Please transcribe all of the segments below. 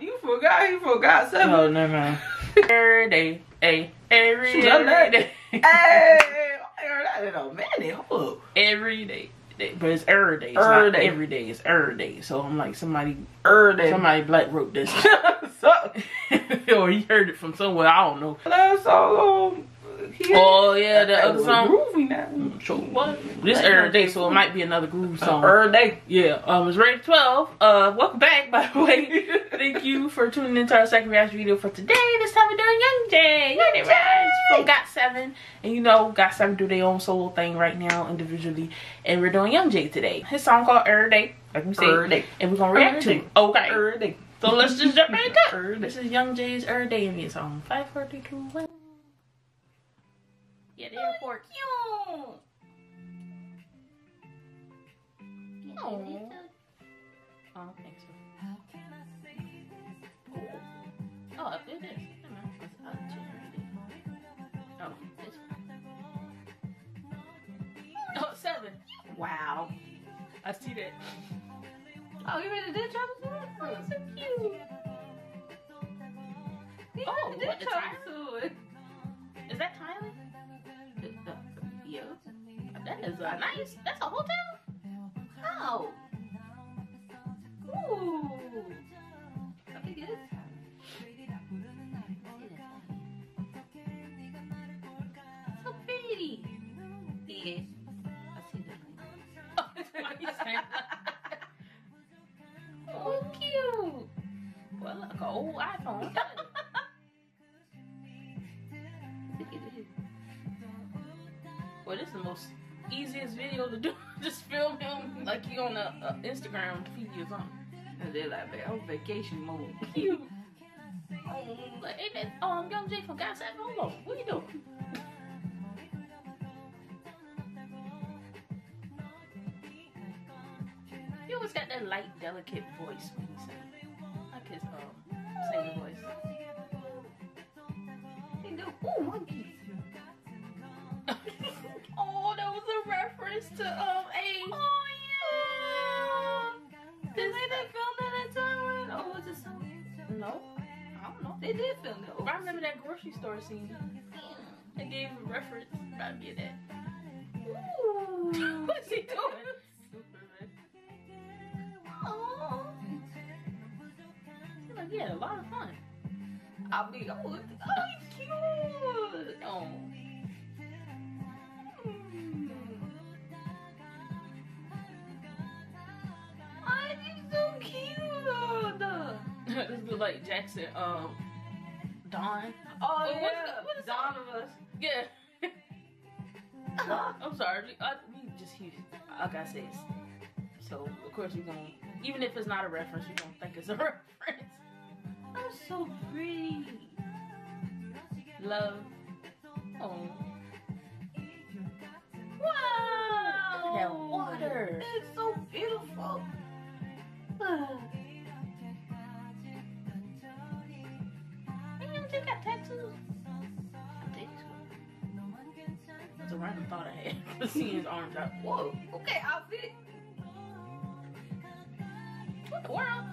You forgot something. Oh, never mind. Every day. Hey, every day. Hey, hold up. Every day. But it's Errr Day. It's not day. Every day. It's Errr Day. So I'm like, somebody black wrote this. So, or he heard it from somewhere. I don't know. That song. Oh yeah, the other song. Groovy now. True. What? This Errr Day, so it might be another groove song. Errr Day. Yeah. It's rated 12. Welcome back, by the way. Thank you for tuning into our second reaction video for today. This time we're doing YOUNGJAE. From GOT7, and you know GOT7 do their own solo thing right now individually, and we're doing YOUNGJAE today. His song called Errr Day, like we said, and we're gonna react to it. Okay. Errr Day. So let's just jump right into it. This is YOUNGJAE's Errr Day in his song. 5, 4, 3, 2, 1. Yeah, the airport. Oh. I don't think so. Oh, I feel this. Oh, this one. Oh, 7. Wow. I see that. Oh, you ready to do trouble? Oh, so cute. You oh, ready to do trouble? Is that Thailand? Yeah. That is a nice. That's a hotel? Oh. Ooh. I think it is. So pretty. Yeah. I see that. Oh, that's what you said. Oh, cute. Well, like an old iPhone. Well, this is the most easiest video to do. Just film him like you on a Instagram feed or something. And they're like, man, I'm vacation mode. Cute. Like, hey, man, I'm YOUNGJAE from GOT7. Hold on, what are you doing? You always got that light, delicate voice when you sing. Like his singing voice. He do, ooh, monkey. To a oh yeah, did they film that in Taiwan? Or was it something? No, I don't know. They did film it. I remember that grocery store scene. They gave a reference. Remind me of that. Ooh, what's he doing? Oh, like he had a lot of fun. I'll be oh, he's cute. Oh. Like Jackson, Don. Oh, wait, yeah. What is Don of us? Yeah. I'm sorry. We just hear, like I said. So, of course, we're going to, even if it's not a reference, we're going to think it's a reference. I'm so pretty. Love. Oh. Wow. Look at that water. It's so beautiful. That's a random thought I had. But seeing his arms out. Whoa, okay, outfit. What the world?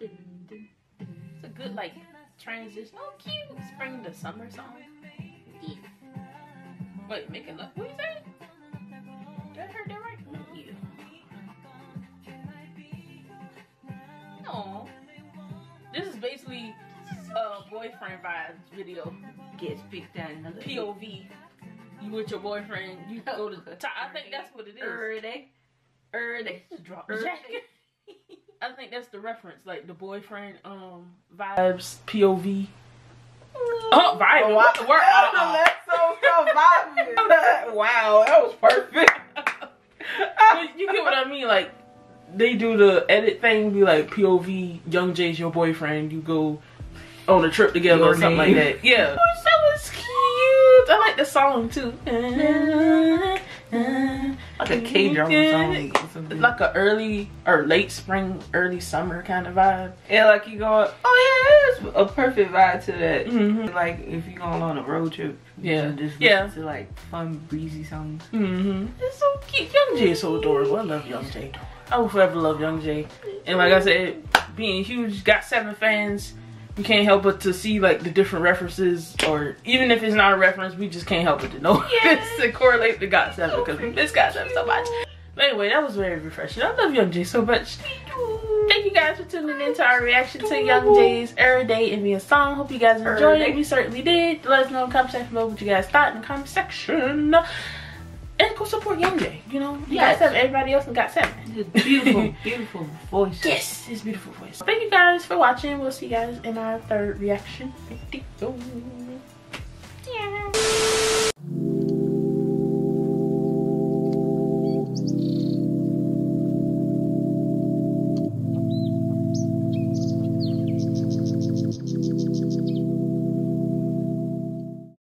It's a good, like, transition. Oh, cute. Spring to summer song. Yeah. Wait, make it look. What are you saying? Did I hear that right? Yeah. No. This is basically boyfriend vibes video. Gets picked out another POV. You with your boyfriend, you go to the top. I think that's what it is. Errr Day. Drop jacket. I think that's the reference, like the boyfriend vibes POV. Oh, vibe. Oh, what the word? That's so vibe. Wow, that was perfect. You get what I mean, like. They do the edit thing, be like POV, YOUNGJAE's your boyfriend, you go on a trip together or something like that. Yeah. Oh, so it's cute. I like the song too. like a K-drama song. It's like an early or late spring, early summer kind of vibe. Yeah, like you go, oh yeah, it's a perfect vibe to that. Mm-hmm. Like if you're going on a road trip, yeah, just listen to like fun breezy songs. Mm-hmm. It's so cute. Youngjae is so adorable. I love Youngjae. I will forever love Youngjae. And like I said, being huge GOT7 fans, we can't help but to see like the different references, or even if it's not a reference, we just can't help but to know this to correlate to GOT7 because we miss GOT7 so much. But anyway, that was very refreshing. I love Youngjae so much. Thank you guys for tuning in to our reaction to Youngjae's Error Day and Me a Song. Hope you guys enjoyed it. We certainly did. Let us know in the comment section below what you guys thought in the comment section. And go support Youngjae, you know? Yes. GOT7, everybody else in GOT7. It's a beautiful, beautiful voice. Yes, it's a beautiful voice. Thank you guys for watching. We'll see you guys in our third reaction.